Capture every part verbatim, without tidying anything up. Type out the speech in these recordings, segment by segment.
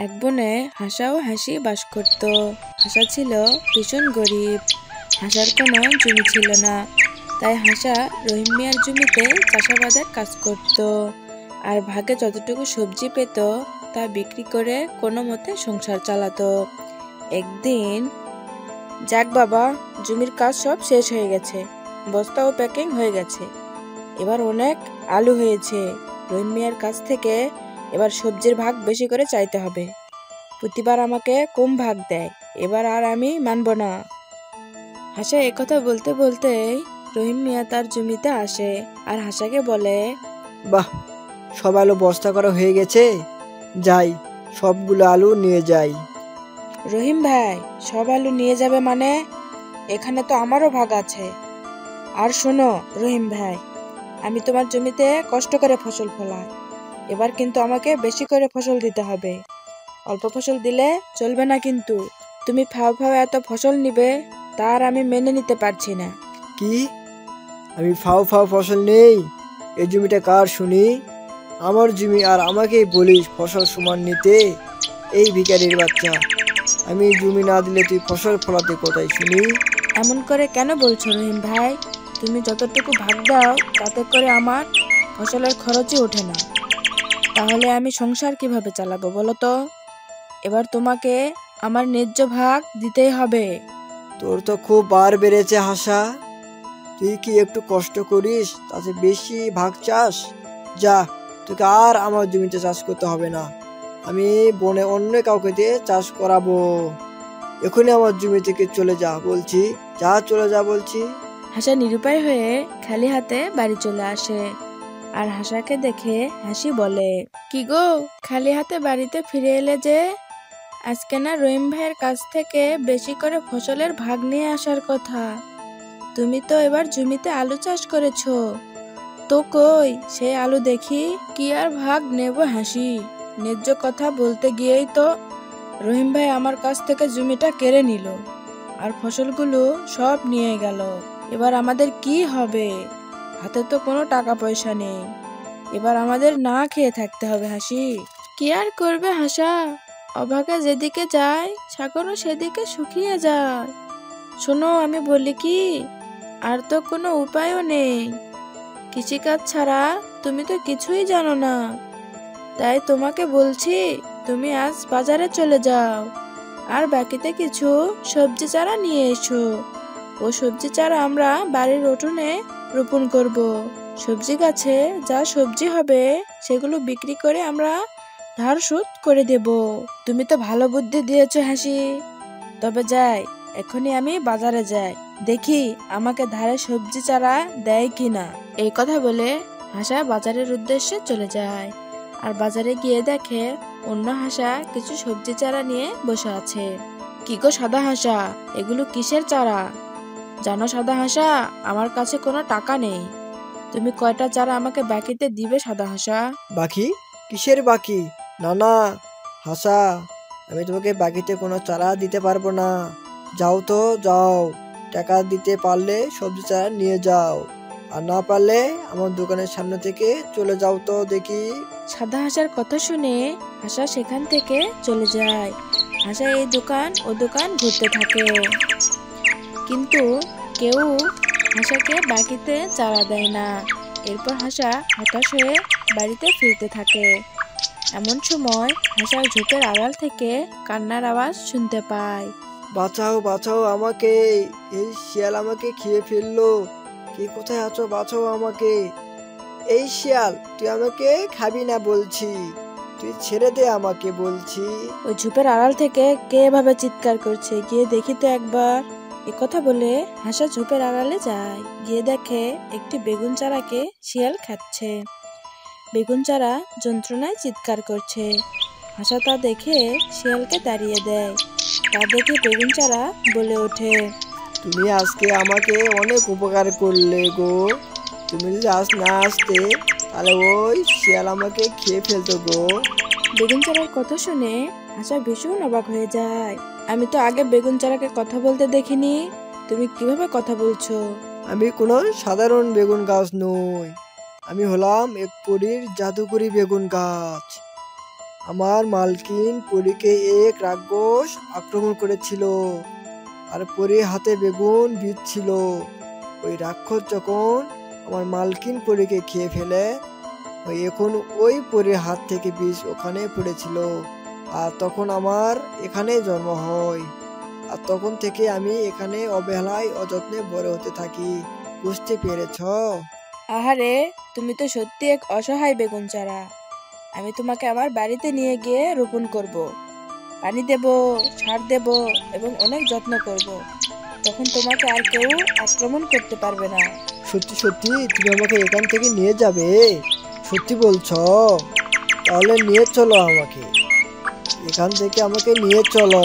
एक बने हासाओ हासि बस करत। हासा छिलो भीषण गरीब, हासार कोनो जमी छिलो ना, ताई हासा रहीम मियार जमीते चाषाबादेर काज करत और भागे जतटुकु सब्जी पेत ता बिक्री करे कोनो मते संसार चालातो। एक दिन जाक बाबा जमिर काज सब शेष हो गेछे, बस्ता ओ पैकिंग हो गेछे, एबार अनेक आलू हयेछे। रहीम मियार काछ थेके एबार सब्जिर भाग बेशी करे चाइते हबे, प्रतिबार आमाके कम भाग देय, एबार आर आमी मानबो ना। हासा एक कथा बोलते बोलते रहीम मिया तार जमीते आसे और हासाके बोले, बाह सब आलू बस्ता करा हये गेछे, যাই সবগুলো আলু নিয়ে যাই। রহিম ভাই সব আলু নিয়ে যাবে মানে? এখানে তো আমারও ভাগ আছে। আর শোনো রহিম ভাই, আমি তোমার জমিতে কষ্ট করে ফসল ফলাই, এবার কিন্তু আমাকে বেশি করে ফসল দিতে হবে, অল্প ফসল দিলে চলবে না। কিন্তু তুমি ফাও ফাও এত ফসল নিবে তার আমি মেনে নিতে পারছি না। কি আমি ফাও ফাও ফসল নেই? এই জমিটা কার শুনি? আমার জমি আর আমাকেই বলিস ফসল সমান নিতে? এই ভিখারির বাচ্চা, আমি জমি না দিলে তুই ফসল ফলাতে কোথায় শুনি? এমন করে কেন বলছো রহিম ভাই? তুমি যতটুকু ভাগ দাও তাতে করে আমার ফসলের খরচই ওঠে না, তাহলে আমি সংসার কিভাবে চালাবো বলো তো? এবার তোমাকে আমার ন্যায্য ভাগ দিতেই হবে। তোর তো খুব বার বেড়েছে হাসা, তুই কি একটু কষ্ট করিস তাতে বেশি ভাগ চাস? যা তোকে আর আমার জমিতে চাষ করতে হবে না, আমি বনে অন্য কাউকে দিয়ে চাষ করাবো। এখনই আমার জমি থেকে চলে যা বলছি, যা চলে যা বলছি। হাসা নিরুপায় হয়ে খালি হাতে বাড়ি চলে আসে আর হাসাকে দেখে হাসি বলে, কি গো খালি হাতে বাড়িতে ফিরে এলে যে? আজকে না রহিম ভাইয়ের কাছ থেকে বেশি করে ফসলের ভাগ নিয়ে আসার কথা। তুমি তো এবার জমিতে আলু চাষ করেছো, তো কই সেই আলু দেখি? কি আর ভাগ নেব হাসি? ন্যায্য কথা বলতে গিয়েই তো রহিম ভাই আমার কাছ থেকে জমিটা কেড়ে নিল আর ফসলগুলো সব নিয়ে গেল। এবার আমাদের কি হবে? হাতে তো কোনো টাকা পয়সা নেই, এবার আমাদের না খেয়ে থাকতে হবে হাসি। কি আর করবে হাসা, অভাগা যেদিকে যায় সাগরও সেদিকে শুকিয়ে যায়। শোনো আমি বলি কি, আর তো কোনো উপায়ও নেই, কৃষিকাজ ছাড়া তুমি তো কিছুই জানো না, তাই তোমাকে বলছি তুমি আজ বাজারে চলে যাও আর বাকিতে কিছু সবজি চারা নিয়ে এসো। ও সবজি চারা আমরা বাড়ির উঠোনে রোপণ করব। সবজি গাছে যা সবজি হবে সেগুলো বিক্রি করে আমরা ধার সুদ করে দেব। তুমি তো ভালো বুদ্ধি দিয়েছো হাসি, তবে যাই এখনই আমি বাজারে যাই, দেখি আমাকে ধারে সবজি চারা দেয় কিনা। এই কথা বলে হাসা বাজারের উদ্দেশ্যে চলে যায় আর বাজারে গিয়ে দেখে অন্য হাসা কিছু সবজি চারা নিয়ে বসে আছে। কি গো সাদা হাসা, এগুলো কিসের চারা জানো? সাদা হাসা আমার কাছে কোনো টাকা নেই, তুমি কয়টা চারা আমাকে বাকিতে দিবে সাদা হাসা? বাকি? কিসের বাকি? না না হাসা, আমি তোমাকে বাকিতে কোনো চারা দিতে পারবো না, যাও তো যাও, টাকা দিতে পারলে সবজি চারা নিয়ে যাও, আর না পারলে আমার দোকানের সামনে থেকে চলে যাও তো দেখি। সাদা হাসার কথা শুনে হাসা সেখান থেকে চলে যায়। হাসা এই দোকান ও দোকান ঘুরতে থাকে, কিন্তু কেউ হাসাকে বাকিতে চারা দেয় না। এরপর হাসা হতাশ হয়ে বাড়িতে ফিরতে থাকে। এমন সময় হাসার ঝোঁকের আড়াল থেকে কান্নার আওয়াজ শুনতে পায়। বাঁচাও বাঁচাও আমাকে, এই শিয়াল আমাকে খেয়ে ফেললো, কে কোথায় আছো বাঁচাও আমাকে। এই শিয়াল তুই আমাকে খাবি না বলছি, তুই ছেড়ে দে আমাকে বলছি। ওই ঝোপের আড়াল থেকে কে এভাবে চিৎকার করছে, গিয়ে দেখি তো একবার। এই কথা বলে হাসা ঝোপের আড়ালে যায়, গিয়ে দেখে একটি বেগুন চারাকে শিয়াল খাচ্ছে। বেগুন চারা যন্ত্রণায় চিৎকার করছে। হাসা তা দেখে শিয়ালকে তাড়িয়ে দেয়। তা দেখে বেগুন চারা বলে ওঠে, তুমি আজকে আমাকে অনেক উপকার করলে গো, তুমি যদি আজ না আসতে তাহলে ওই শিয়াল আমাকে খেয়ে ফেলতো গো। বেগুন চারার কথা শুনে হাসা ভীষণ অবাক হয়ে যায়। আমি তো আগে বেগুন চারাকে কথা বলতে দেখিনি, তুমি কিভাবে কথা বলছো? আমি কোনো সাধারণ বেগুন গাছ নই, আমি হলাম এক পরীর জাদুকরি বেগুন গাছ। हमार मालकिन परी के एक राक्षस आक्रमण करेछिलो और परी हाथे बेगुन बीज छिलो। ओई राक्षस जखन हमार मालकिन परी के खेये फेले ओई एखन ओई परीर हाथ थेके बीज ओखाने पड़ेछिलो और तखन आमार एखाने जन्म हय और तखन थेके आमी एखाने अबहेलाय अजत्ने बड़ो होते थाकी। बुझते पेरेछो? आहारे तुमी तो सत्यि एक असहाय बेगुन चारा। आमी तुम्हें आमार बाड़ीते निये गिये रोपण करब, पानी देव, सार देव एवं अनेक जत्न करब, तखन तुम्हें आर केउ आक्रमण करते पारबे ना। सत्यि सत्यि तुमि आमाके एखान थेके निये जाबे? सत्यि बोलछो? ताहले निये चलो आमाके, एखान थेके आमाके निये चलो।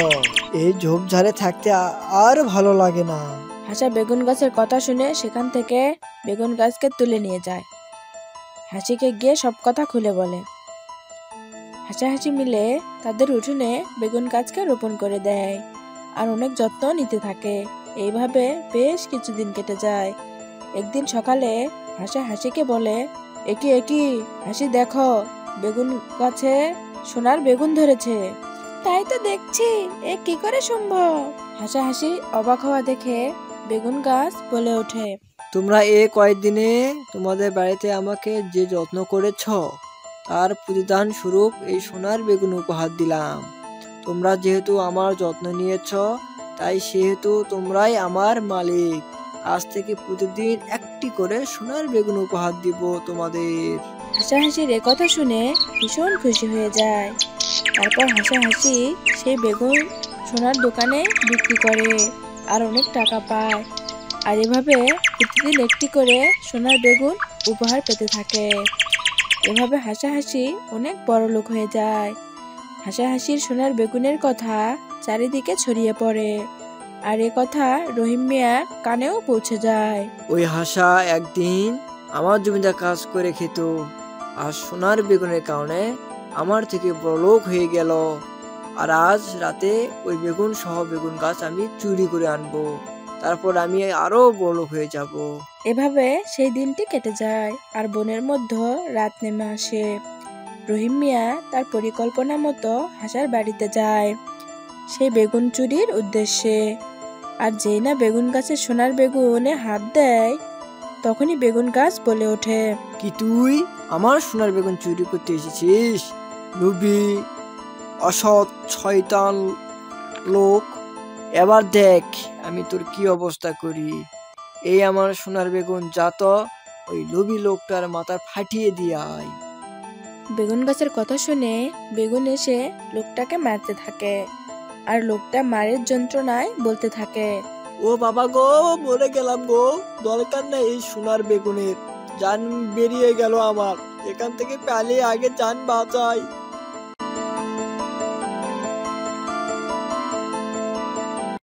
एई झोपझाड़े थाकते आर भालो लागे ना। हासा बेगुन गाछेर कथा शुने सेखान थेके बेगुन गाछके तुले निये जाय। हासिके गिये सब कथा खुले बोले। हासाहासि मिले तादेर उठोने बेगुन गाछके रोपण करे देय आर अनेक जत्न निते थाके। एइभाबे बेश किछुदिन केटे जाय। एक दिन सकाले हासाहासिके बोले, एकी एकी हासि देखो बेगुन गाছে सोनार बेगुन धरेছে। তাই তো দেখছি, এ কি করে সম্ভব? হাসাহাসি অবাক হওয়া দেখে বেগুন গাছ বলে ওঠে, তোমরা এই কয়েকদিনে তোমাদের বাড়িতে আমাকে যে যত্ন করেছো তার প্রতিদান স্বরূপ এই সোনার বেগুন উপহার দিলাম। তোমরা যেহেতু আমার যত্ন নিয়েছ তাই সেহেতু তোমরাই আমার মালিক। আজ থেকে প্রতিদিন একটি করে সোনার বেগুন উপহার দিব তোমাদের। হাসাহাসির এই কথা শুনে ভীষণ খুশি হয়ে যায়। তারপর হাসাহাসি সেই বেগুন সোনার দোকানে বিক্রি করে আর অনেক টাকা পায় আর এভাবে প্রতিদিন একটি করে সোনার বেগুন উপহার পেতে থাকে। এভাবে হাসাহাসি অনেক বড় লোক হয়ে যায়। হাসাহাসির সোনার বেগুনের কথা চারিদিকে ছড়িয়ে পড়ে আর এই কথা রহিম মিয়া কানেও পৌঁছে যায়। ওই হাসা একদিন আমার জমিতে কাজ করে খেত আর সোনার বেগুনের কারণে আমার থেকে বড়লোক হয়ে গেল আর আজ রাতে ওই বেগুন সহ বেগুন গাছ আমি চুরি করে আনবো, তারপর আমি আরো বড়লোক হয়ে যাব। এভাবে সেই দিনটি কেটে যায় আর বনের মধ্যে রাত নেমে আসে। রহিম মিয়া তার পরিকল্পনা মতো হাসার বাড়িতে যায় সেই বেগুন চুরির উদ্দেশ্যে আর যেই না বেগুন গাছে সোনার বেগুনে হাত দেয় তখনই বেগুন গাছ বলে ওঠে, কি তুই আমার সোনার বেগুন চুরি করতে এসেছিস? লুবি অসৎ শয়তান লোক, এবার দেখ আমি তোর কি অবস্থা করি। এই আমার সোনার বেগুন যাত ওই লোভী লোকটার মাথা ফাটিয়ে দিয়ে আয়। বেগুন গাছের কথা শুনে বেগুন এসে লোকটাকে মারতে থাকে আর লোকটা মারের যন্ত্রণায় বলতে থাকে, ও বাবা গো, মরে গেলাম গো, দরকার নেই এই সোনার বেগুনের, জান বেরিয়ে গেল আমার, এখান থেকে পালিয়ে আগে জান বাঁচাই।